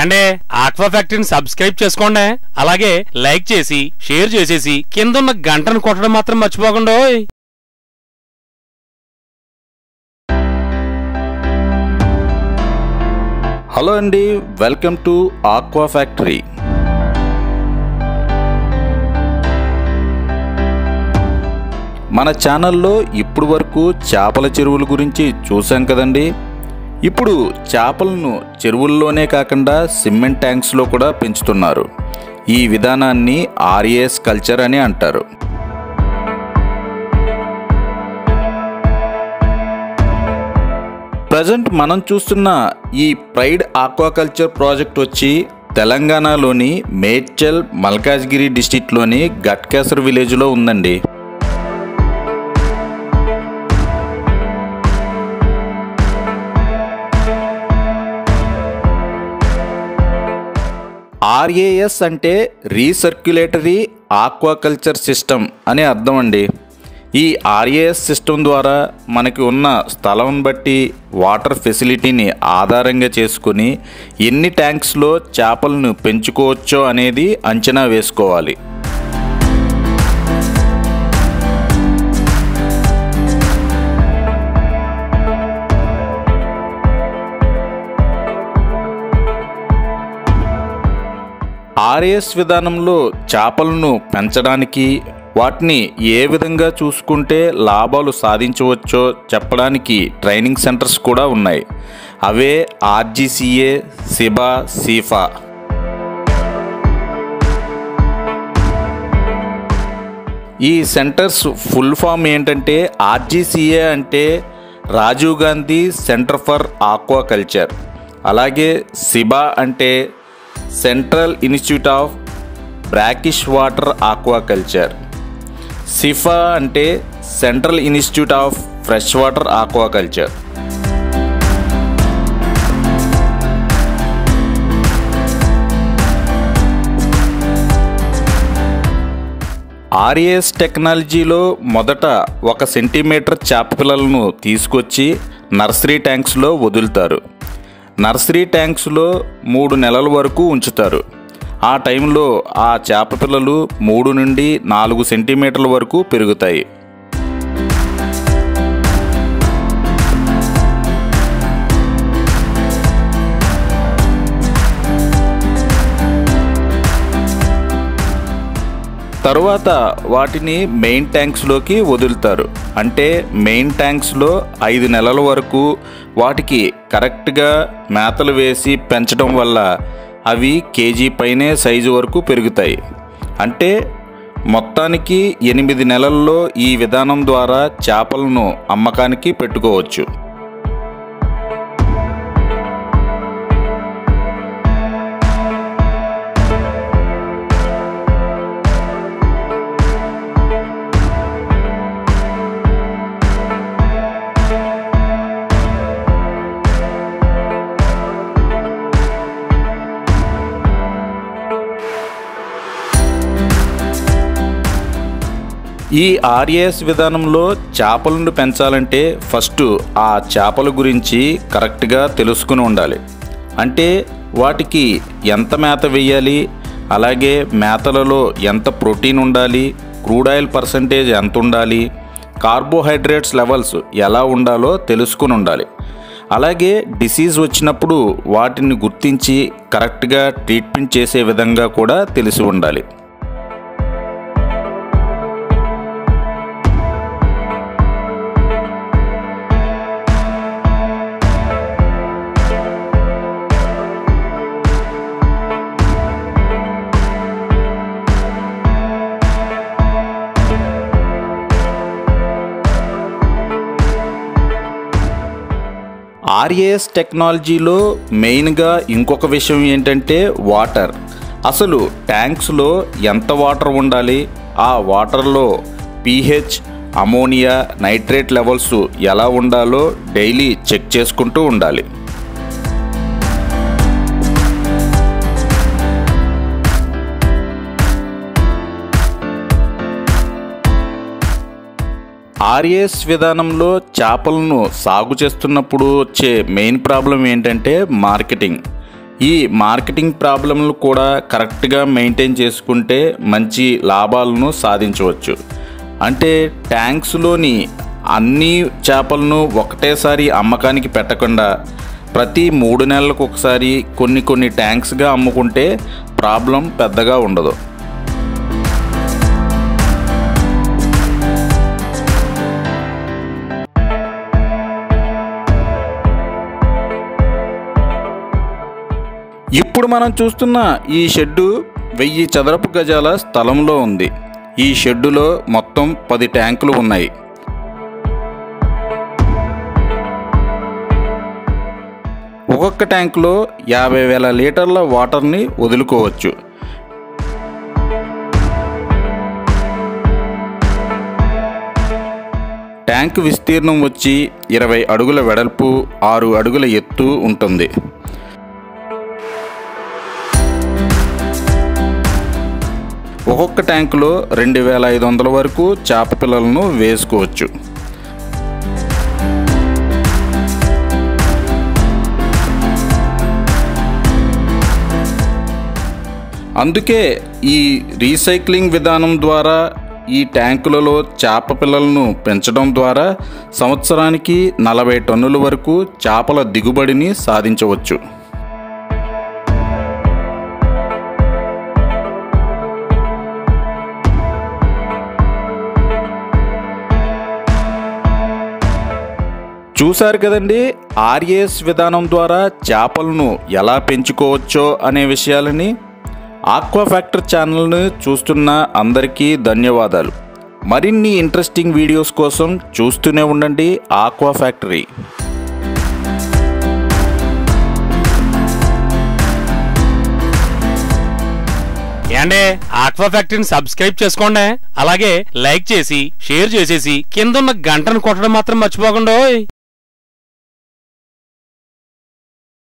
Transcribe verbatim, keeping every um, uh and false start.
ఏండి ఆక్వా ఫ్యాక్టరీని సబ్స్క్రైబ్ చేసుకోండి అలాగే లైక్ చేసి షేర్ చేసేసి కింద ఉన్న గంటను కొట్టడం మాత్రం మర్చిపోకండి। హలో అండి, వెల్కమ్ టు ఆక్వా ఫ్యాక్టరీ। మన ఛానల్లో ఇప్పుడు వరకు చేపల చెరువుల గురించి చూసాం కదండి। ఇప్పుడు చేపలను చెరువుల్లోనే కాకుండా సిమెంట్ ట్యాంక్స్లో కూడా పెంచుతున్నారు। ఈ విధానాన్ని ఆర్ఎస్ కల్చర్ అని అంటారు। ప్రజెంట్ మనం చూస్తున్న ఈ ప్రైడ్ ఆక్వాకల్చర్ ప్రాజెక్ట్ వచ్చి తెలంగాణలోని మేడ్చల్ మల్కాజ్గిరి డిస్టిక్లోని గట్కేసర్ విలేజ్లో ఉందండి। ఆర్ఏఎస్ అంటే రీసర్క్యులేటరీ ఆక్వాకల్చర్ సిస్టమ్ అనే అర్థం అండి। ఈ ఆర్ఏఎస్ సిస్టమ్ ద్వారా మనకి ఉన్న స్థలం బట్టి వాటర్ ఫెసిలిటీని ఆధారంగా చేసుకుని ఎన్ని ట్యాంక్స్లో చేపలను పెంచుకోవచ్చో అనేది అంచనా వేసుకోవాలి। ఆర్ఎస్ విధానంలో చేపలను పెంచడానికి వాటిని ఏ విధంగా చూసుకుంటే లాభాలు సాధించవచ్చో చెప్పడానికి ట్రైనింగ్ సెంటర్స్ కూడా ఉన్నాయి। అవే ఆర్జీసీఏ, సిబా, సిఫా। ఈ సెంటర్స్ ఫుల్ ఫామ్ ఏంటంటే ఆర్జీసీఏ అంటే Rajiv Gandhi centre for aquaculture, అలాగే సిబా అంటే central institute of brackish water aquaculture, CIFA అంటే central institute of fresh water aquaculture. RS టెక్నాలజీలో మొదట ఒక సెంటీమీటర్ చేపపిల్లలను తీసుకొచ్చి నర్సరీ ట్యాంక్స్లో వదులుతారు। నర్సరీ ట్యాంక్స్లో మూడు నెలల వరకు ఉంచుతారు। ఆ టైంలో ఆ చేప పిల్లలు మూడు నుండి నాలుగు సెంటీమీటర్ల వరకు పెరుగుతాయి। తరువాత వాటిని మెయిన్ ట్యాంక్స్లోకి వదులుతారు। అంటే మెయిన్ ట్యాంక్స్లో ఐదు నెలల వరకు వాటికి కరెక్ట్గా మేతలు వేసి పెంచడం వల్ల అవి కేజీ పైనే సైజు వరకు పెరుగుతాయి। అంటే మొత్తానికి ఎనిమిది నెలల్లో ఈ విధానం ద్వారా చేపలను అమ్మకానికి పెట్టుకోవచ్చు। ఈ ఆర్ఎస్ విధానంలో చేపలను పెంచాలంటే ఫస్ట్ ఆ చేపల గురించి కరెక్ట్గా తెలుసుకుని ఉండాలి। అంటే వాటికి ఎంత మేత వేయాలి, అలాగే మేతలలో ఎంత ప్రోటీన్ ఉండాలి, క్రూడ్ ఆయిల్ పర్సంటేజ్ ఎంత ఉండాలి, కార్బోహైడ్రేట్స్ లెవెల్స్ ఎలా ఉండాలో తెలుసుకుని ఉండాలి। అలాగే డిసీజ్ వచ్చినప్పుడు వాటిని గుర్తించి కరెక్ట్గా ట్రీట్మెంట్ చేసే విధంగా కూడా తెలిసి ఉండాలి। ఆర్ఎస్ టెక్నాలజీలో మెయిన్గా ఇంకొక విషయం ఏంటంటే వాటర్। అసలు ట్యాంక్స్లో ఎంత వాటర్ ఉండాలి, ఆ వాటర్లో పిహెచ్, అమోనియా, నైట్రేట్ లెవెల్స్ ఎలా ఉండాలో డైలీ చెక్ చేసుకుంటూ ఉండాలి। ఆర్ఎస్ విధానంలో చేపలను సాగు చేస్తున్నప్పుడు వచ్చే మెయిన్ ప్రాబ్లం ఏంటంటే మార్కెటింగ్। ఈ మార్కెటింగ్ ప్రాబ్లమ్లు కూడా కరెక్ట్‌గా మెయింటైన్ చేసుకుంటే మంచి లాభాలను సాధించవచ్చు. అంటే ట్యాంక్స్‌లోని అన్ని చేపలను ఒకటేసారి అమ్మకానికి పెట్టకుండా ప్రతి మూడు నెలలకు ఒకసారి కొన్ని కొన్ని ట్యాంక్స్‌గా అమ్ముకుంటే ప్రాబ్లం పెద్దగా ఉండదు. ఇప్పుడు మనం చూస్తున్న ఈ షెడ్డు వెయ్యి చదరపు గజాల స్థలంలో ఉంది. ఈ షెడ్డులో మొత్తం పది ట్యాంకులు ఉన్నాయి. ఒక్కొక్క ట్యాంకులో యాభై వేల లీటర్ల వాటర్ని వదులుకోవచ్చు. ట్యాంకు విస్తీర్ణం వచ్చి ఇరవై అడుగుల వెడల్పు, ఆరు అడుగుల ఎత్తు ఉంటుంది. ఒక్కొక్క ట్యాంకులో రెండు వేల ఐదు వందల వరకు చేప పిల్లలను వేసుకోవచ్చు. అందుకే ఈ రీసైక్లింగ్ విధానం ద్వారా ఈ ట్యాంకులలో చేప పిల్లలను పెంచడం ద్వారా సంవత్సరానికి నలభై టన్నుల వరకు చేపల దిగుబడిని సాధించవచ్చు. చూశారు కదండి, ఆర్ఏఎస్ విధానం ద్వారా చేపలను ఎలా పెంచుకోవచ్చో అనే విషయాలని. ఆక్వా ఫ్యాక్టరీ ఛానల్ను చూస్తున్న అందరికీ ధన్యవాదాలు. మరిన్ని ఇంట్రెస్టింగ్ వీడియోస్ కోసం చూస్తూనే ఉండండి ఆక్వా ఫ్యాక్టరీ. అండ్ ఆక్వా ఫ్యాక్టరీని సబ్స్క్రైబ్ చేసుకోండి, అలాగే లైక్ చేసి షేర్ చేసేసి కింద ఉన్న గంటను కొట్టడం మాత్రం మర్చిపోకండి.